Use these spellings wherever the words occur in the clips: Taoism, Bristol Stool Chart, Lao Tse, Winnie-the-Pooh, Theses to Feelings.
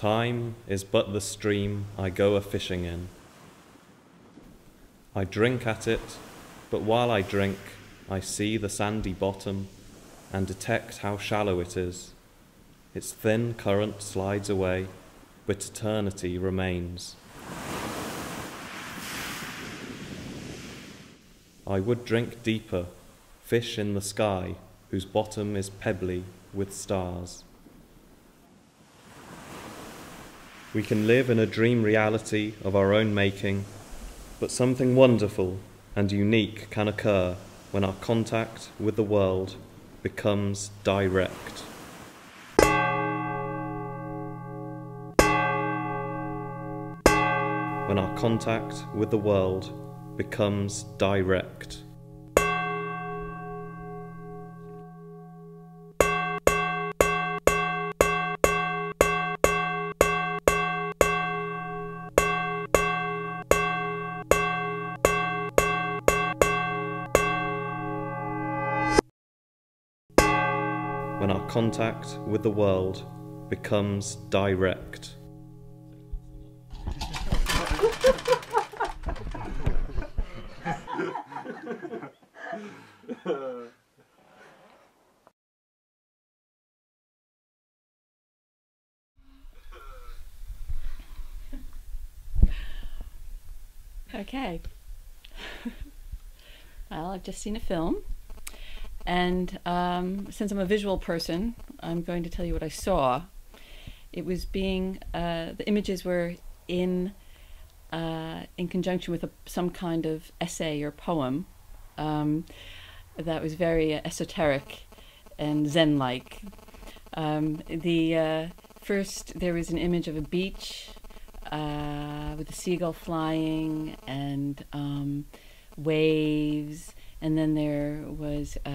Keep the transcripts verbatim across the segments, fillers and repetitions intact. Time is but the stream I go a-fishing in. I drink at it, but while I drink, I see the sandy bottom and detect how shallow it is. Its thin current slides away, but eternity remains. I would drink deeper, fish in the sky, whose bottom is pebbly with stars. We can live in a dream reality of our own making, but something wonderful and unique can occur when our contact with the world becomes direct. When our contact with the world becomes direct. When our contact with the world becomes direct. Okay. Well, I've just seen a film. And um, since I'm a visual person, I'm going to tell you what I saw. It was being, uh, the images were in, uh, in conjunction with a, some kind of essay or poem um, that was very esoteric and Zen-like. Um, the uh, first, there was an image of a beach uh, with a seagull flying and um, waves. And then there was uh,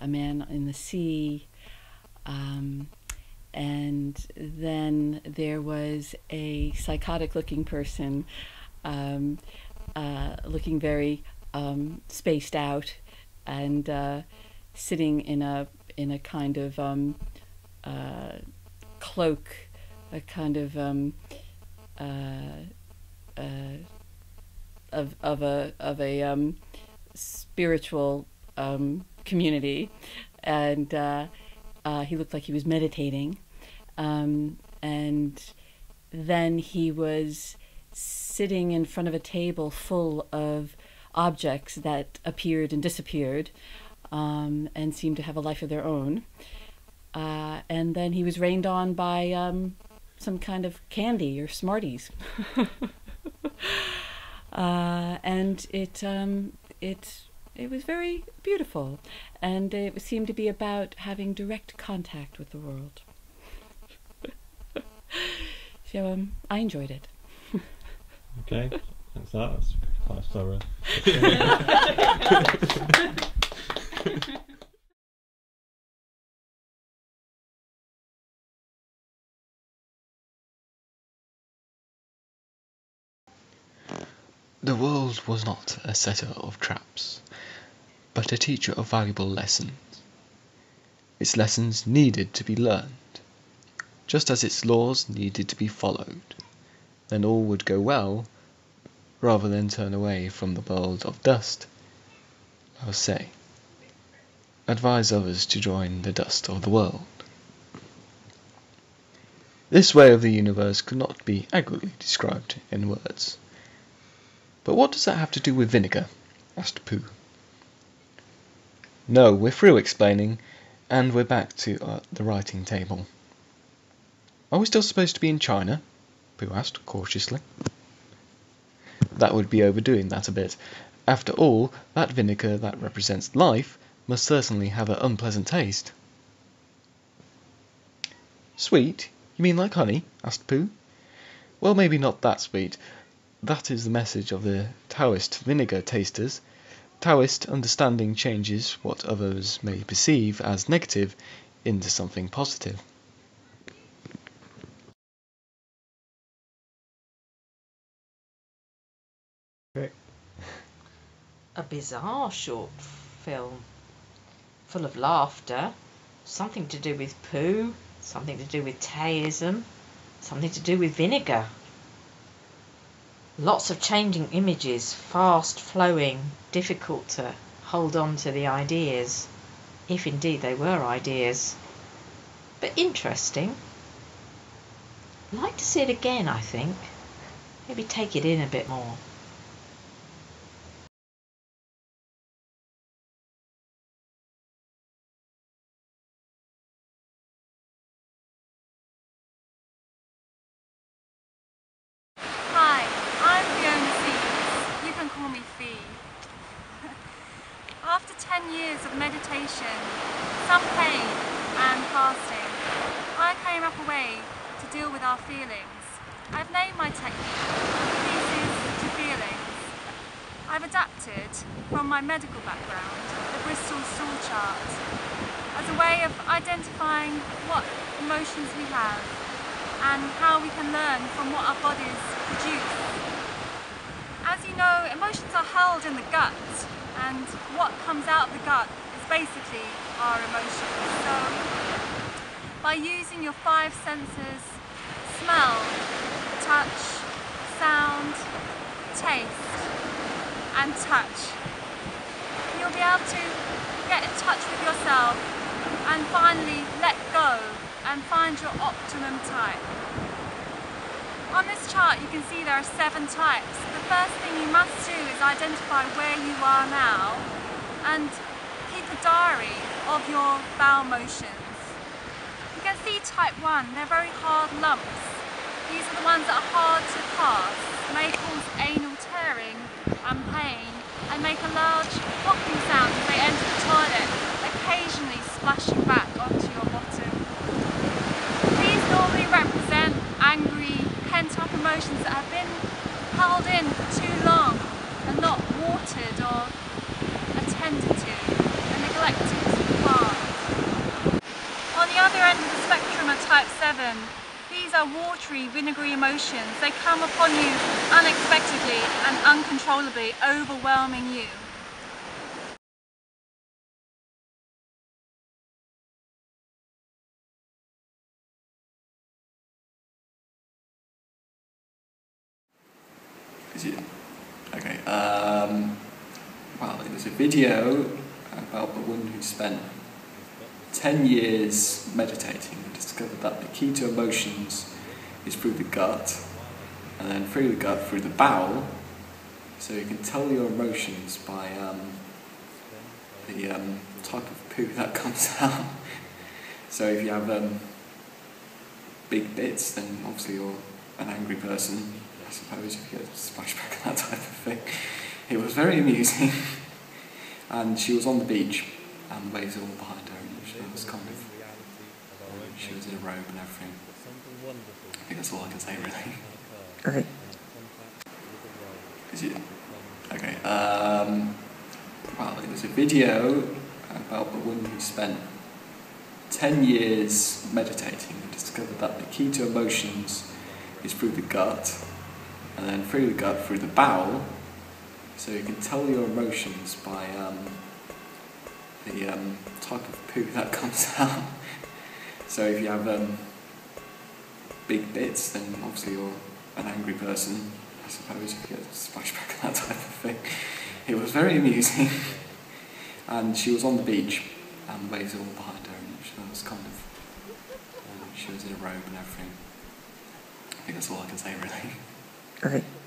a man in the sea, um, and then there was a psychotic-looking person um, uh, looking very um, spaced out and uh, sitting in a in a kind of um, uh, cloak, a kind of um, uh, uh, of of a of a um, spiritual um, community, and uh, uh, he looked like he was meditating, um, and then he was sitting in front of a table full of objects that appeared and disappeared um, and seemed to have a life of their own, uh, and then he was rained on by um, some kind of candy or Smarties. uh, and it um, It, it was very beautiful, and it seemed to be about having direct contact with the world. So um, I enjoyed it. Okay, that's that. That's quite thorough. The world was not a setter of traps, but a teacher of valuable lessons. Its lessons needed to be learned, just as its laws needed to be followed. Then all would go well, rather than turn away from the world of dust. Lao Tse. Advise others to join the dust of the world. This way of the universe could not be accurately described in words. But what does that have to do with vinegar? Asked Pooh. No, we're through explaining, and we're back to uh, the writing table. Are we still supposed to be in China? Pooh asked cautiously. That would be overdoing that a bit. After all, that vinegar that represents life must certainly have an unpleasant taste. Sweet? You mean like honey? Asked Pooh. Well, maybe not that sweet. That is the message of the Taoist vinegar tasters. Taoist understanding changes what others may perceive as negative into something positive. A bizarre short film, full of laughter, something to do with poo, something to do with Taoism, Something to do with vinegar. Lots of changing images, fast flowing, difficult to hold on to the ideas, if indeed they were ideas, but interesting. I'd like to see it again, I think. Maybe take it in a bit more. ten years of meditation, some pain and fasting, I came up a way to deal with our feelings. I've named my technique, Theses to Feelings. I've adapted from my medical background, the Bristol Stool Chart, as a way of identifying what emotions we have and how we can learn from what our bodies produce. As you know, emotions are held in the gut, and what comes out of the gut is basically our emotions. So by using your five senses, smell, touch, sound, taste and touch, you'll be able to get in touch with yourself and finally let go and find your optimum type. On this chart you can see there are seven types. The first thing you must do is identify where you are now and keep a diary of your bowel motions. You can see type one, they're very hard lumps. These are the ones that are hard to pass, may cause anal tearing and pain and make a large popping sound as they enter the toilet, occasionally splashing back onto your bottom. These normally represent angry, pent-up emotions that have been held in for too long and not watered or attended to and neglected apart. On the other end of the spectrum are type seven. These are watery, vinegary emotions. They come upon you unexpectedly and uncontrollably, overwhelming you. Okay, um, well, it was a video about the woman who spent ten years meditating and discovered that the key to emotions is through the gut, and then through the gut, through the bowel. So you can tell your emotions by um, the um, type of poo that comes out. So if you have um, big bits, then obviously you're an angry person, I suppose, if you get splashed back and that type of thing. It was very amusing. And she was on the beach, and waves all behind her, and she was kind of, she was in a robe and everything. I think that's all I can say, really. Okay. Okay. Um, well, it was a video about the woman who spent ten years meditating and discovered that the key to emotions is through the gut, and then through the gut, through the bowel. So you can tell your emotions by um, the um, type of poo that comes out. So if you have um, big bits, then obviously you're an angry person, I suppose, if you get splashed back and that type of thing. It was very amusing. And she was on the beach, and waves all behind her, and she was kind of, she was in a robe and everything. I think that's all I can say, really. All right.